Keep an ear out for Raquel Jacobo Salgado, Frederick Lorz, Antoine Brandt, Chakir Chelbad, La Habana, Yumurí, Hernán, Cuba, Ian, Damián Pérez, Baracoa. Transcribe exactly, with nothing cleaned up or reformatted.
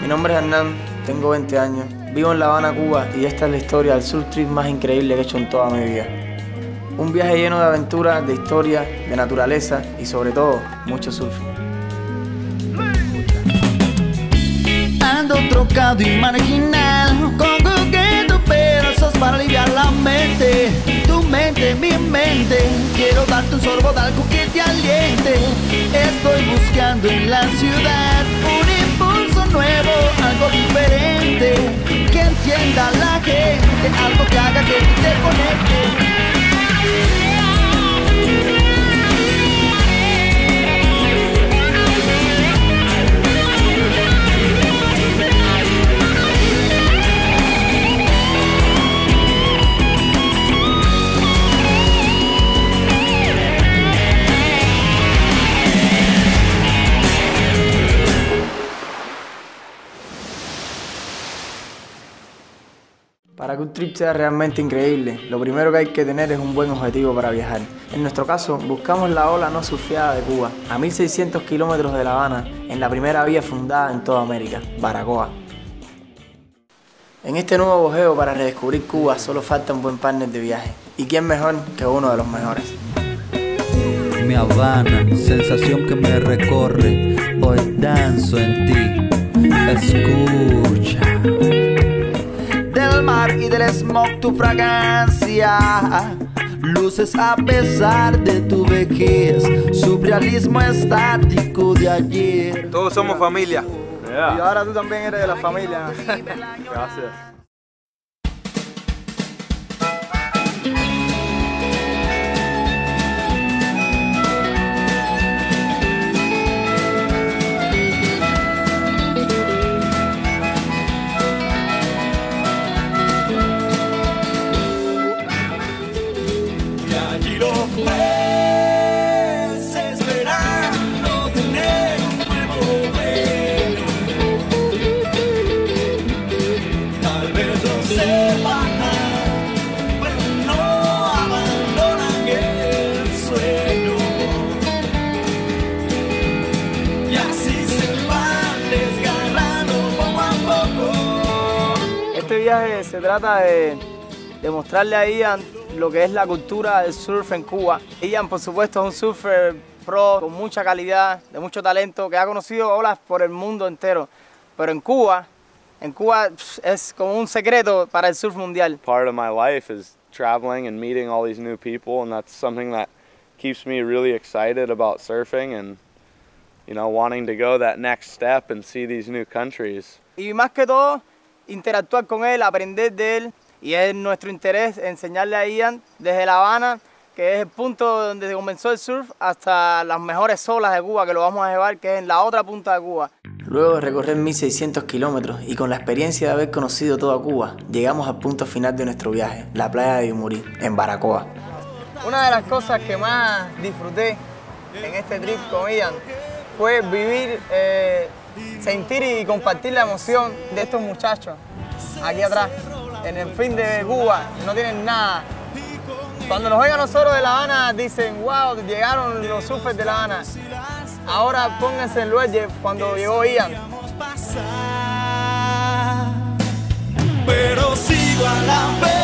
Mi nombre es Hernán, tengo veinte años, vivo en La Habana, Cuba, y esta es la historia del surf trip más increíble que he hecho en toda mi vida. Un viaje lleno de aventuras, de historia, de naturaleza y sobre todo, mucho surf. Ando trocado y marginal, con coquetos pedazos para aliviar la mente. Tu mente, mi mente, quiero darte un sorbo de algo que te aliente. Estoy buscando en la ciudad un impulso nuevo, algo diferente, que encienda la gente, algo que haga que te conecte. Para que un trip sea realmente increíble, lo primero que hay que tener es un buen objetivo para viajar. En nuestro caso, buscamos la ola no surfeada de Cuba, a mil seiscientos kilómetros de La Habana, en la primera vía fundada en toda América, Baracoa. En este nuevo bojeo para redescubrir Cuba solo falta un buen partner de viaje. ¿Y quién mejor que uno de los mejores? Mi Habana, sensación que me recorre, hoy danzo en ti, escucha. Del mar y del smog tu fragancia, luces a pesar de tu vejez, surrealismo estático de ayer. Todos somos familia. Yeah. Y ahora tú también eres de la familia. Gracias. Este viaje se trata de, de mostrarle a Ian lo que es la cultura del surf en Cuba. Ian, por supuesto, es un surfer pro con mucha calidad, de mucho talento, que ha conocido olas por el mundo entero. Pero en Cuba, en Cuba es como un secreto para el surf mundial. Part of my life is traveling and meeting all these new people, and that's something that keeps me really excited about surfing and, you know, wanting to go that next step and see these new countries. Y más que todo, interactuar con él, aprender de él, y es nuestro interés enseñarle a Ian desde La Habana, que es el punto donde comenzó el surf, hasta las mejores olas de Cuba, que lo vamos a llevar, que es en la otra punta de Cuba. Luego de recorrer mil seiscientos kilómetros y con la experiencia de haber conocido toda Cuba, llegamos al punto final de nuestro viaje, la playa de Yumurí, en Baracoa. Una de las cosas que más disfruté en este trip con Ian fue vivir, eh, sentir y compartir la emoción de estos muchachos aquí atrás, en el fin de Cuba, no tienen nada. Cuando nos ven a nosotros de La Habana dicen, wow, llegaron los surfers de La Habana. Ahora pónganse en lugar de cuando llegó Ian. Pero sigo a la vez.